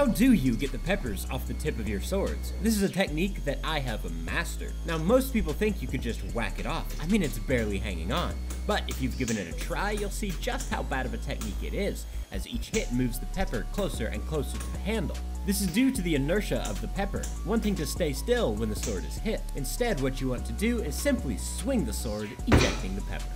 How do you get the peppers off the tip of your swords? This is a technique that I have mastered. Now, most people think you could just whack it off. I mean, it's barely hanging on. But if you've given it a try, you'll see just how bad of a technique it is, as each hit moves the pepper closer and closer to the handle. This is due to the inertia of the pepper, wanting to stay still when the sword is hit. Instead, what you want to do is simply swing the sword, ejecting the pepper.